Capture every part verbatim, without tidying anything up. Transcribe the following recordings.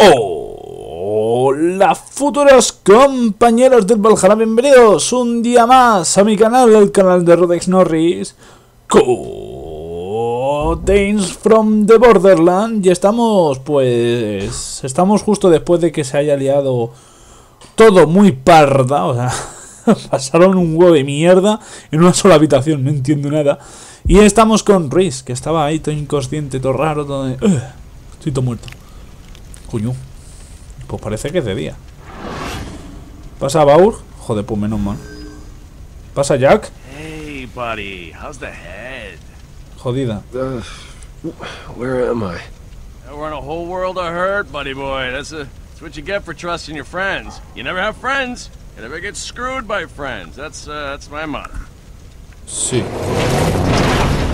Hola futuros compañeros del Valhalla, bienvenidos un día más a mi canal, el canal de Rodex Norris, con Tales from the Borderland. Y estamos, pues, estamos justo después de que se haya liado todo muy parda, o sea, pasaron un huevo de mierda en una sola habitación, no entiendo nada. Y estamos con Rhys, que estaba ahí todo inconsciente, todo raro, todo de... uh, estoy todo muerto. Coño, pues parece que es de día. ¿Pasa Vaur? Joder, pues menos mal. ¿Pasa Jack? Hey, buddy, how's the head? Jodida. Uh, where am I? We're in a whole world of hurt, buddy boy. That's, a, that's what you get for trusting your friends. You never have friends. You never get screwed by friends. That's, uh, that's my motto. Sí.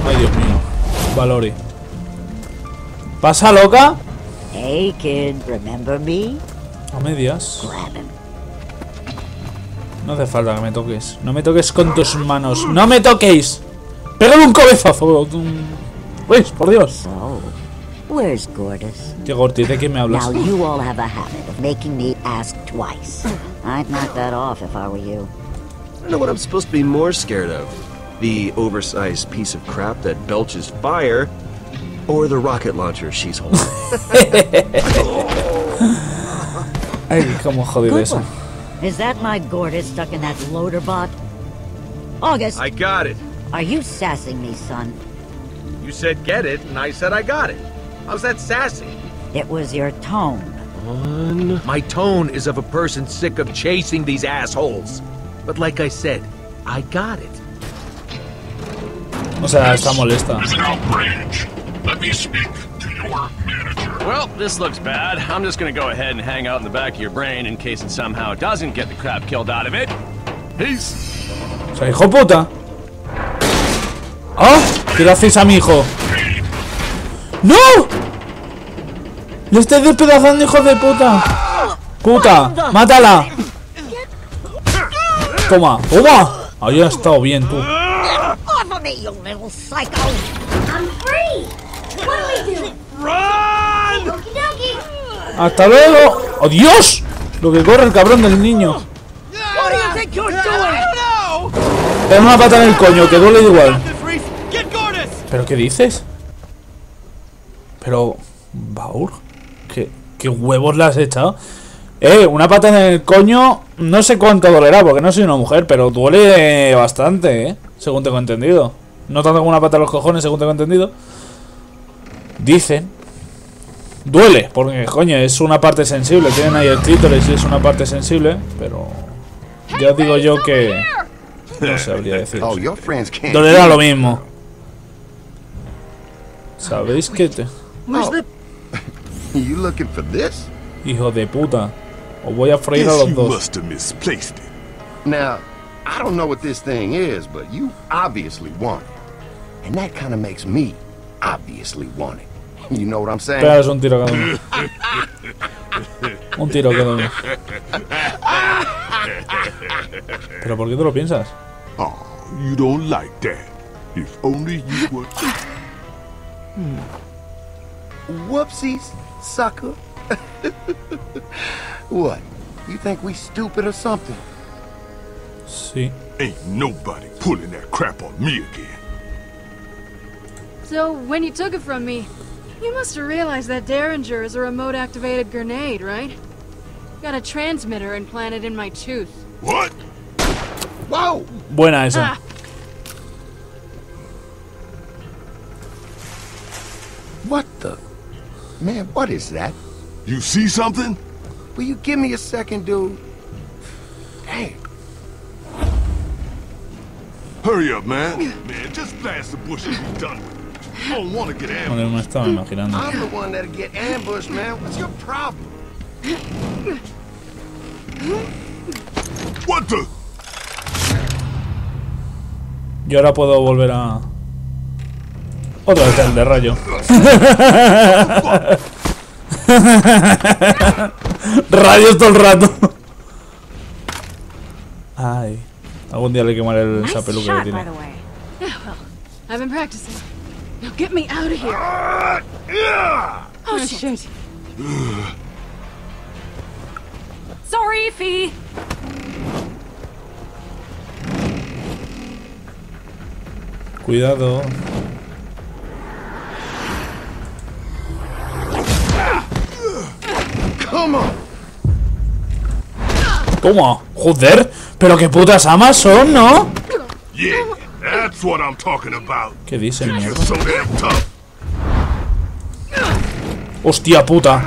Ay, Dios mío. Vallory. ¿Pasa loca? Hey kid, remember me? A medias. No hace falta que me toques. No me toques con tus manos. ¡No me toquéis! ¡Pégale un cabezazo! ¡Uy, por Dios! Oh, where's Gortys? ¿Qué Gortys? ¿De qué me hablas? Now you all have a habit of making me ask twice. I'd knock that off if I were you. I don't know what I'm supposed to be more scared of. The oversized piece of crap that belches fire. Or the rocket launcher she's holding. Ay, cómo jodido eso. Is that my Gortys stuck in that Loaderbot? August. I got it. Are you sassing me, son? You said get it, and I said I got it. How's that sassy? It was your tone. One. My tone is of a person sick of chasing these assholes. But like I said, I got it. O sea, está molesta. Let me speak to your manager. Well, this looks bad. I'm just gonna go ahead and hang out in the back of your brain in case it somehow doesn't get the crap killed out of it. Peace. O sea, hijo puta. ¡Ah! ¡Oh! ¿Qué le hacéis a mi hijo? ¡No! ¡Le estoy despedazando, hijo de puta! ¡Puta! ¡Mátala! ¡Toma! ¡Toma! Ahí ha estado bien, tú. ¡Hasta luego! ¡Oh, Dios! Lo que corre el cabrón del niño. Ten una pata en el coño, que duele igual. ¿Pero qué dices? Pero... Vaur, ¿Qué, ¿Qué huevos le has echado? Eh, una pata en el coño... No sé cuánto dolerá, porque no soy una mujer, pero duele bastante, eh. Según tengo entendido. No tanto como una pata en los cojones, según tengo entendido. Dicen... Duele, porque coño, es una parte sensible. Tienen ahí el clítoris y es una parte sensible, pero ya digo yo que no sabría decir. Dolerá lo mismo. ¿Sabéis qué te...? Hijo de puta, os voy a freír a los dos. Now, I don't know what this thing is, but you obviously want it, and that kind of makes me obviously want it. You know what I'm saying? Pero es un tiro cada uno. Un tiro cada uno. ¿Pero por qué te lo piensas? Oh, you don't like that. If only you were... hmm. Whoopsies, sucker. What? You think we stupid or something? Sí. Ain't nobody pulling that crap on me again. So when you took it from me, you must have realized that Derringer is a remote-activated grenade, right? Got a transmitter implanted in my tooth. What? Wow! Buena esa. Ah. What the? Man, what is that? You see something? Will you give me a second, dude? Dang. Hurry up, man. Man, just blast the bushes and be done with it. No, no me estaba imaginando. Yo ahora puedo volver a... Otra vez el de rayo. Rayos todo el rato. Ay. Algún día le quemaré el, esa peluca que tiene. Now get me out of here! Oh shit! Sorry, Fee. Cuidado. ¿Cómo? Joder, pero qué putas amas son, ¿no? ¿Qué dicen? Hostia puta.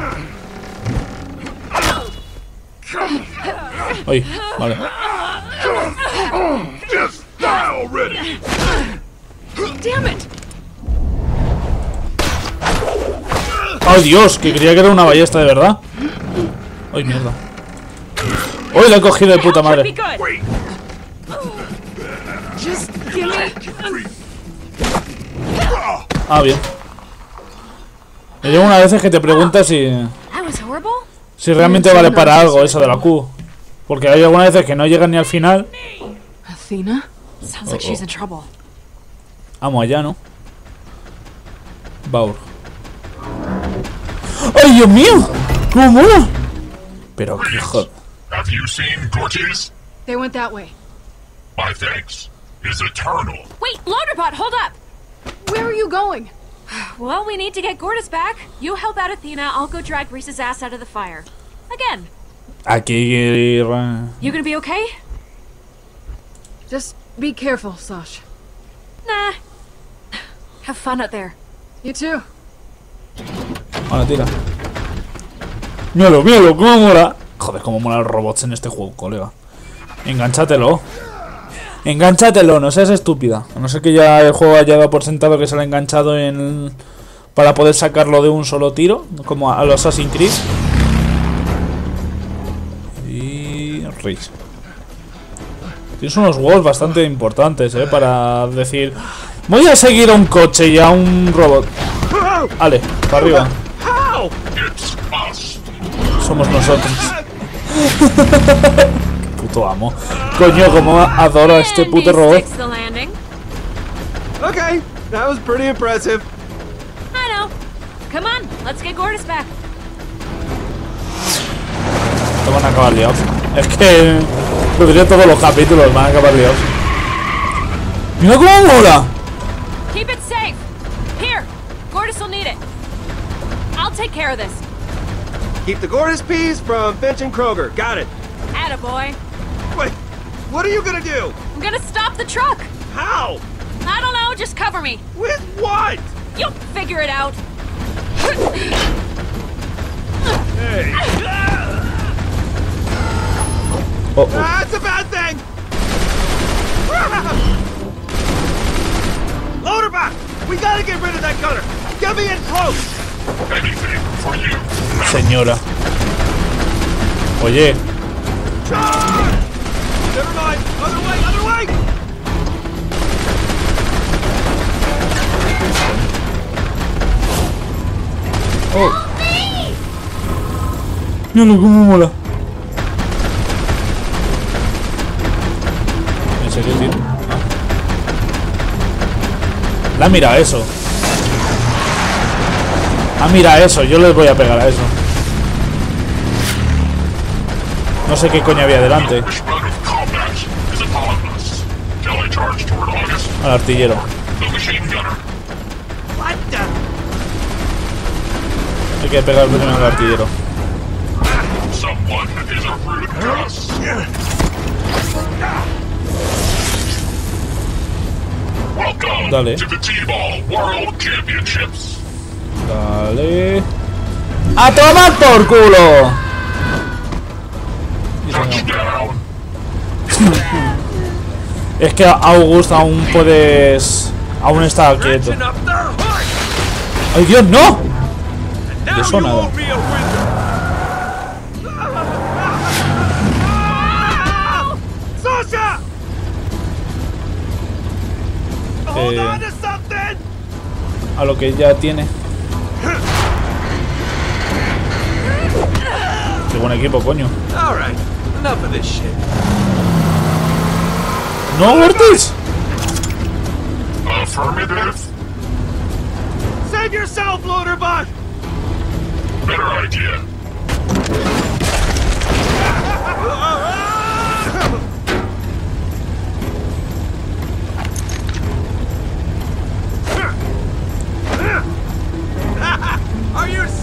Ay, vale. ¡Ay, Dios! Que creía que era una ballesta de verdad. ¡Ay, mierda! ¡Uy, la he cogido de puta madre! Ah, bien. Me llevo una vez que te preguntas si... si realmente vale para algo esa de la Q. Porque hay algunas veces que no llegan ni al final. Athena? Sounds like she's in trouble. Vamos allá, ¿no? Vaur. ¡Ay, Dios mío! ¡Cómo mola! Pero qué joder. Have you seen Gortys? They went that way. My thanks is eternal. Wait, Loaderbot, hold up. Where are you going? Well, we need to get Gortys back. You help out Athena, I'll go drag Rhys's ass out of the fire. Again. Aquí. You gonna be okay? Just be careful, Sasha. Nah. Have fun out there. You too. Ahora tira. Míralo, míralo, cómo mola. Joder, cómo mola los robots en este juego, colega. Engánchatelo. Engánchatelo, no seas estúpida. A no ser que ya el juego haya dado por sentado que se lo ha enganchado en... para poder sacarlo de un solo tiro, como a los Assassin's Creed. Y... Rhys. Tienes unos walls bastante importantes, eh, para decir... voy a seguir a un coche y a un robot. Vale, para arriba. Somos nosotros. Qué puto amo. Coño, como adoro a este puto robot. Okay, that was pretty impressive. I know. Come on, let's get Gortys back. Esto van a acabar liados. Es que lo diré todos los capítulos, van a acabar liados. Mira cómo mola. Keep it safe. Here, Gortys will need it. I'll take care of this. Keep the Gortys peas from Finch and Kroger. Got it. Attaboy. Wait, what are you gonna do? I'm gonna stop the truck. How? I don't know, just cover me. With what? You'll figure it out. Hey. Uh-oh. That's a bad thing. Loaderbot, we gotta get rid of that gunner. Get me in close. Señora. Oye. Oh. No, no, cómo mola. ¿En serio, tío? Ah. La mira eso. Ah, mira eso, yo les voy a pegar a eso. No sé qué coño había delante. Al artillero. Hay que pegar primero al artillero. Dale. Dale. ¡A tomar por culo! Es que August aún puedes... aún está quieto. ¡Ay, Dios, no! De eso nada. Eh, a lo que ya tiene. Qué buen equipo, coño. No, Gortys. Save yourself, Loaderbot. Better idea.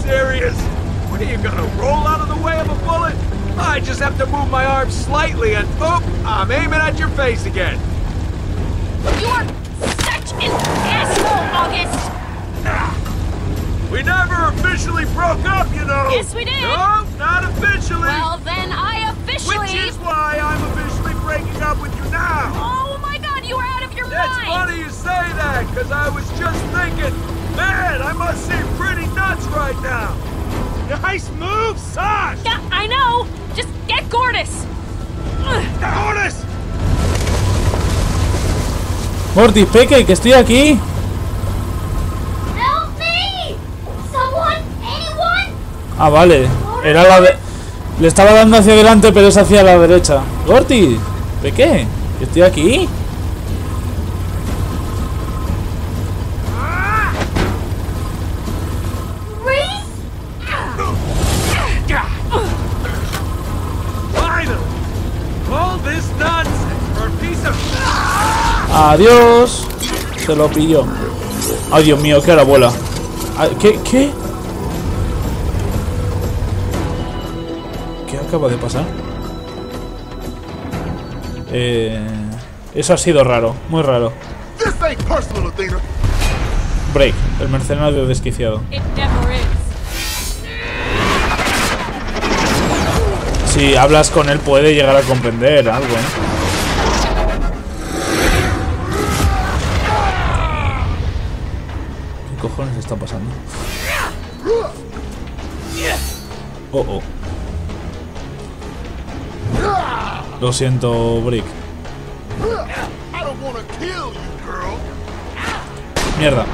serious? What are you gonna roll out of the way of a bullet? I just have to move my arm slightly and boop, I'm aiming at your face again. You are such an asshole, August! Nah. We never officially broke up, you know! Yes, we did! No, not officially! Well, then I officially... Which is why I'm officially breaking up with you now! Oh my god, you are out of your mind! That's funny you say that, because I was just thinking, man, I must seem pretty nuts right now! Nice move, Sasha! Yeah, I know! Just get Gortys! Gortys! Morty, Peque, que estoy aquí. Help me. Someone, anyone? Ah, vale. Era la de... Le estaba dando hacia adelante, pero es hacia la derecha. Gortys, Peque, que estoy aquí. Adiós. Se lo pilló. Ay, Dios mío, que ahora vuela. ¿Qué? ¿Qué? ¿Qué acaba de pasar? Eh, eso ha sido raro, muy raro. Brick, el mercenario desquiciado. Si hablas con él puede llegar a comprender algo, ¿eh? ¿Qué cojones está pasando? Oh, oh. Lo siento, Brick. Mierda.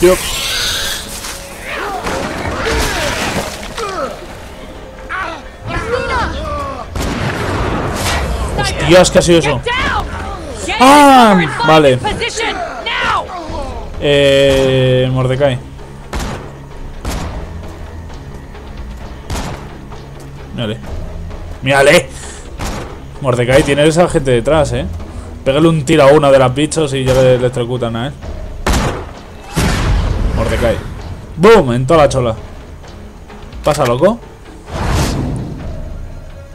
Yo. Dios, ¿qué ha sido eso? ¡Ah! Vale. Eh... Mordecai. Mírale. ¡Mírale! Mordecai, tiene esa gente detrás, ¿eh? Pégale un tiro a una de las bichos y ya le electrocutan a él. Mordecai. ¡Boom! En toda la chola. ¿Pasa, loco?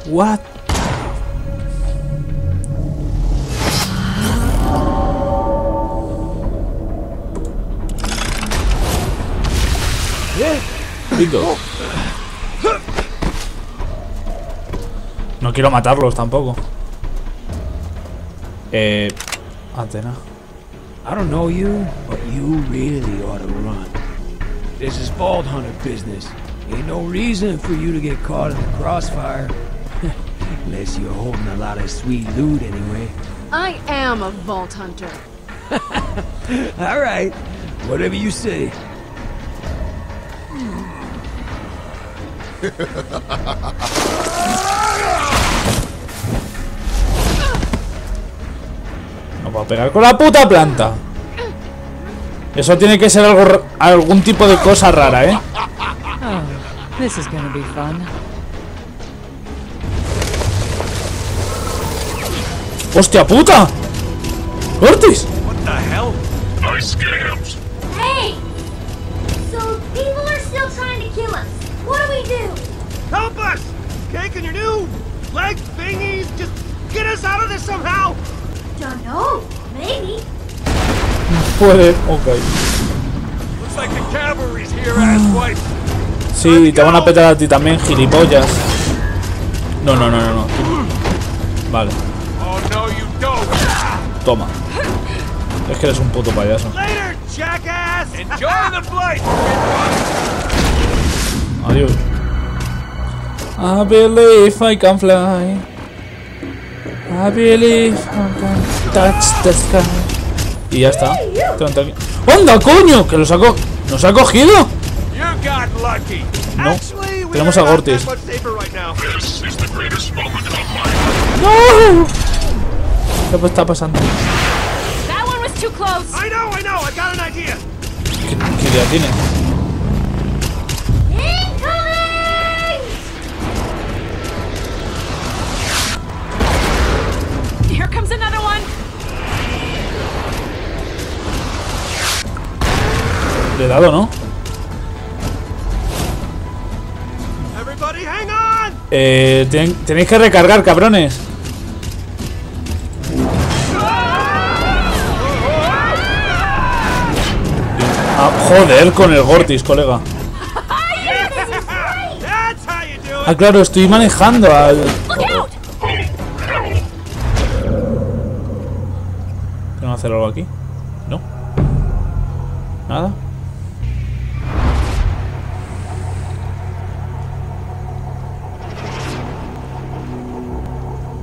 ¿What? Bingo. No quiero matarlos tampoco. Eh, Athena. I don't know you, but you really ought to run. This is Vault Hunter business. Ain't no reason for you to get caught in the crossfire, unless you're holding a lot of sweet loot anyway. I am a Vault Hunter. All right, whatever you say. No va a pegar con la puta planta. Eso tiene que ser algo, algún tipo de cosa rara, ¿eh? Oh, this is gonna be fun. ¡Hostia puta! ¡Gortys! What the hell? I scammed. Hey! So people are still trying to kill us. What do we do? Help us! Cake and your new leg thingies, just get us out of this somehow! Don't know, maybe. Puede, okay. Looks like the cavalry's here, asswipe. Sí, te van a petar a ti también, gilipollas. No, no, no, no, no. Vale. Oh no, you don't. Toma. Es que eres un puto payaso. Later, jackass! Enjoy the flight! Adiós. I believe I can fly. I believe I can touch the sky. Y ya está. ¡Onda, coño! ¡Que lo saco! ¡Nos ha cogido! No. Tenemos a Gortys. ¡No! ¿Qué está pasando? ¿Qué, qué idea tiene? Le he dado, ¿no? Eh, ten, tenéis que recargar, cabrones. Ah, joder, con el Gortys, colega. Ah, claro, estoy manejando al... ¿Tengo que hacer algo aquí? ¿No? ¿Nada?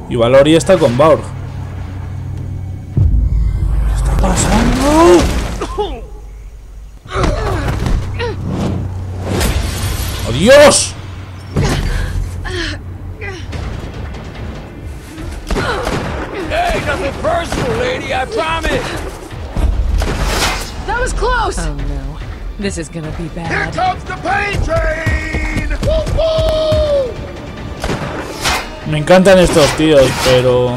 Y Vallory está con Vaughn. ¿Qué está pasando? ¡Adiós! Hey, nothing personal, lady, I promise. That was close. Oh no. This is gonna be bad. Here comes the pain train. Woo-hoo! Me encantan estos tíos, pero...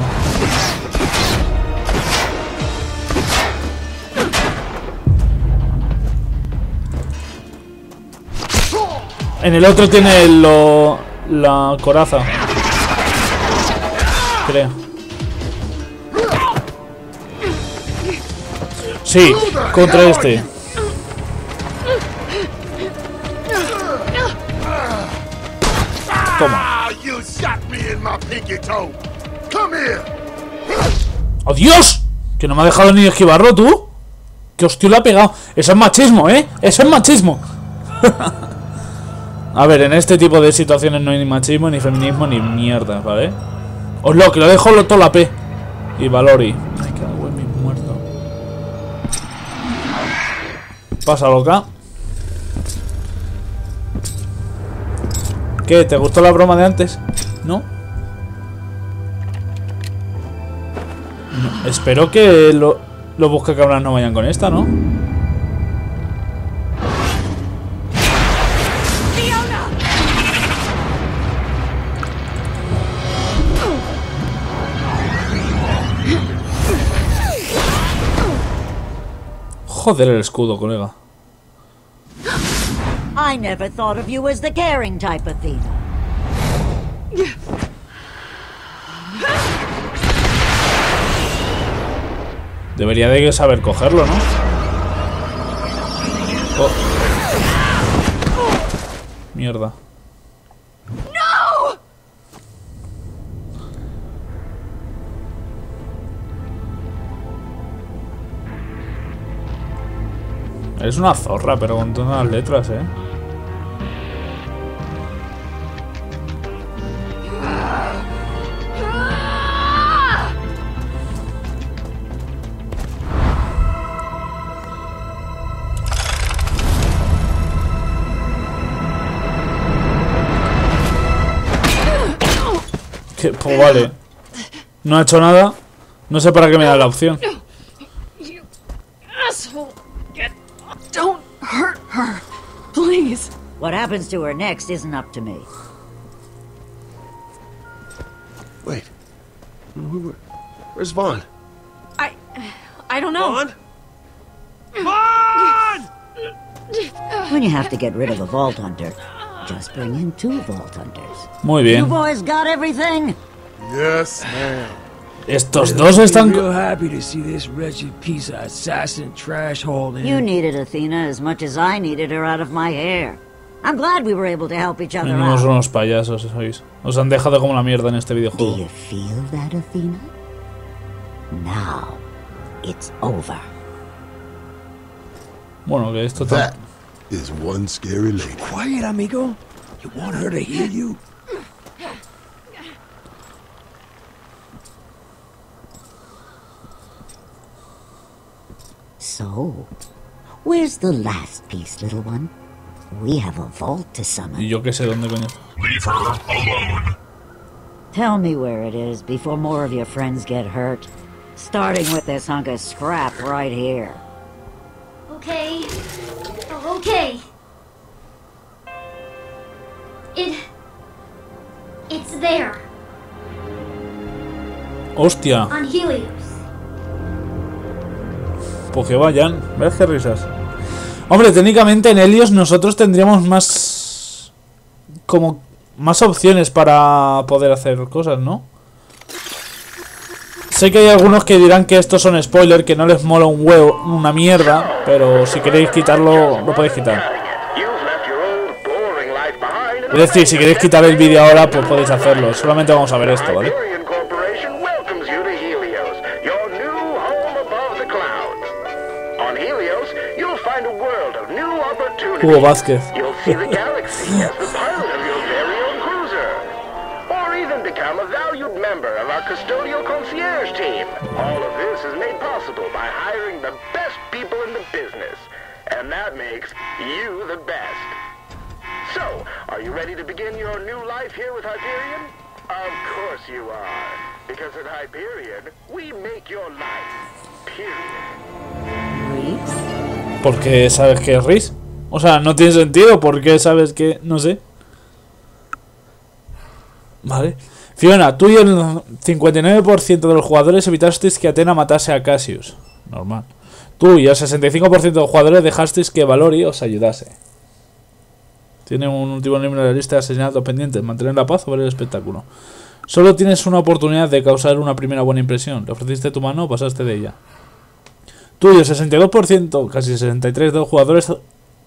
En el otro tiene lo... la coraza, creo. Sí, contra este. Toma. ¡Oh, Dios! Que no me ha dejado ni esquivarlo, tú. ¡Qué hostia le ha pegado! Eso es machismo, ¿eh? Eso es machismo. A ver, en este tipo de situaciones no hay ni machismo, ni feminismo, ni mierda, ¿vale? Os lo que lo dejo lo tola P. Y Vallory. Ay, que la me he muerto. Pasa, loca. ¿Qué? ¿Te gustó la broma de antes? ¿No? No. Espero que lo, los buscacabras no vayan con esta, ¿no? Fiona. Joder el escudo, colega. I never thought of you as the caring type, Athena. Debería de saber cogerlo, ¿no? Oh. Mierda. No. Es una zorra, pero con todas las letras, ¿eh? Pues vale. No ha hecho nada. No sé para qué me da la opción. What happens to her next isn't up to me. Wait. Where's Vaughn? I I don't know. Vaughn? Vaughn! When you have to get rid of a Vault Hunter, just bring in two Vault Hunters. Muy bien. You boys got everything? Yes, ma'am. Estos dos están real happy to see this wretched piece of assassin trash holding. You needed Athena as much as I needed her out of my hair. I'm glad we were able to help each other out. No son unos payasos, sois. Os han dejado como la mierda en este videojuego. Do you feel that, Athena? Now it's over. Bueno, que esto está. That is one scary lady. Quiet, amigo. You want her to hear you? So, where's the last piece, little one? We have a vault to summon. Y yo que sé dónde coño. Leave her alone. Tell me where it is before more of your friends get hurt. Starting with this hunk of scrap right here. Okay. Oh, okay. It. It's there. Hostia. On Helios. Pues que vayan, ¿ves qué risas? Hombre, técnicamente en Helios nosotros tendríamos más... Como... Más opciones para poder hacer cosas, ¿no? Sé que hay algunos que dirán que estos son spoilers, que no les mola un huevo, una mierda, pero si queréis quitarlo, lo podéis quitar. Es decir, si queréis quitar el vídeo ahora, pues podéis hacerlo. Solamente vamos a ver esto, ¿vale? Hugo Vázquez. So, are you ready to begin your new life here with Hyperion? Of course you are, because at Hyperion we make your life. Period. ¿Rhys? ¿Por qué sabes que es Rhys? O sea, no tiene sentido. ¿Por qué sabes que no sé? Vale. Fiona, tú y el cincuenta y nueve por ciento de los jugadores evitasteis que Athena matase a Cassius. Normal. Tú y el sesenta y cinco por ciento de los jugadores dejasteis que Vallory os ayudase. Tiene un último número de la lista de asesinatos pendientes. Mantener la paz o ver el espectáculo. Solo tienes una oportunidad de causar una primera buena impresión. Le ofreciste tu mano o pasaste de ella. Tú y el sesenta y dos por ciento, casi sesenta y tres por ciento de los jugadores,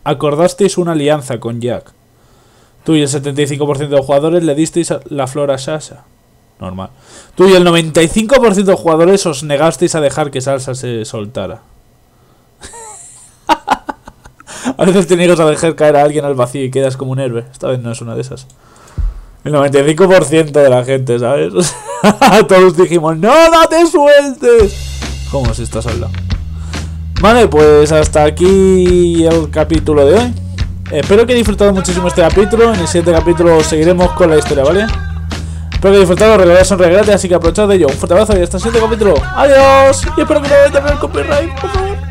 acordasteis una alianza con Jack. Tú y el setenta y cinco por ciento de los jugadores le disteis la flor a Sasha. Normal. Tú y el noventa y cinco por ciento de los jugadores os negasteis a dejar que Sasha se soltara. A veces te niegas a dejar caer a alguien al vacío y quedas como un héroe. Esta vez no es una de esas. El noventa y cinco por ciento de la gente, ¿sabes? Todos dijimos, ¡no, no te sueltes! ¿Cómo si estás hablando? Vale, pues hasta aquí el capítulo de hoy. Espero que hayáis disfrutado muchísimo este capítulo. En el siguiente capítulo seguiremos con la historia, ¿vale? Espero que hayáis disfrutado. Los regalos son regalos, así que aprovechad de ello. Un fuerte abrazo y hasta el siguiente capítulo. ¡Adiós! Y espero que no vayáis a tener el copyright, por favor.